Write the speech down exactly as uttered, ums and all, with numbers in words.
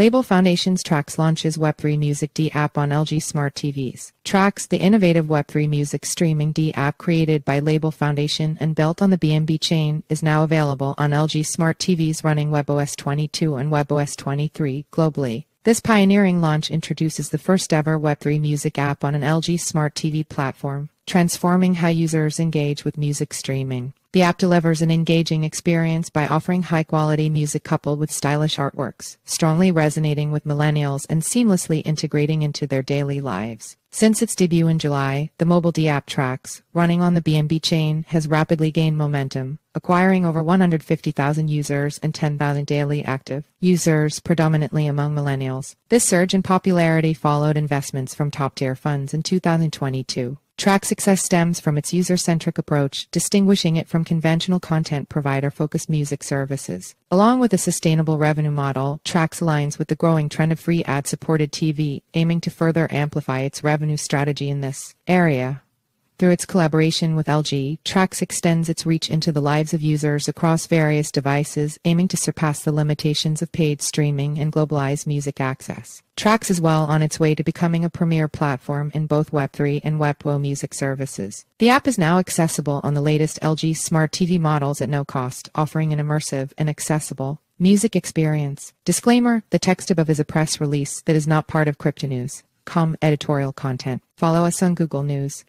Label Foundation's Tracks launches web three Music dApp on L G Smart T Vs. Tracks, the innovative web three music streaming dApp created by Label Foundation and built on the B N B chain, is now available on L G Smart T Vs running web O S twenty-two and web O S twenty-three globally. This pioneering launch introduces the first-ever web three music app on an L G Smart T V platform, transforming how users engage with music streaming. The app delivers an engaging experience by offering high-quality music coupled with stylish artworks, strongly resonating with millennials and seamlessly integrating into their daily lives. Since its debut in July, the mobile dApp Tracks, running on the B N B chain, has rapidly gained momentum, acquiring over one hundred fifty thousand users and ten thousand daily active users, predominantly among millennials. This surge in popularity followed investments from top-tier funds in two thousand twenty-two. Tracks' success stems from its user-centric approach, distinguishing it from conventional content provider-focused music services. Along with a sustainable revenue model, Tracks aligns with the growing trend of free ad-supported T V, aiming to further amplify its revenue strategy in this area. Through its collaboration with L G, Tracks extends its reach into the lives of users across various devices, aiming to surpass the limitations of paid streaming and globalize music access. Tracks is well on its way to becoming a premier platform in both web three and web two music services. The app is now accessible on the latest L G Smart T V models at no cost, offering an immersive and accessible music experience. Disclaimer: the text above is a press release that is not part of CryptoNews dot com editorial content. Follow us on Google News.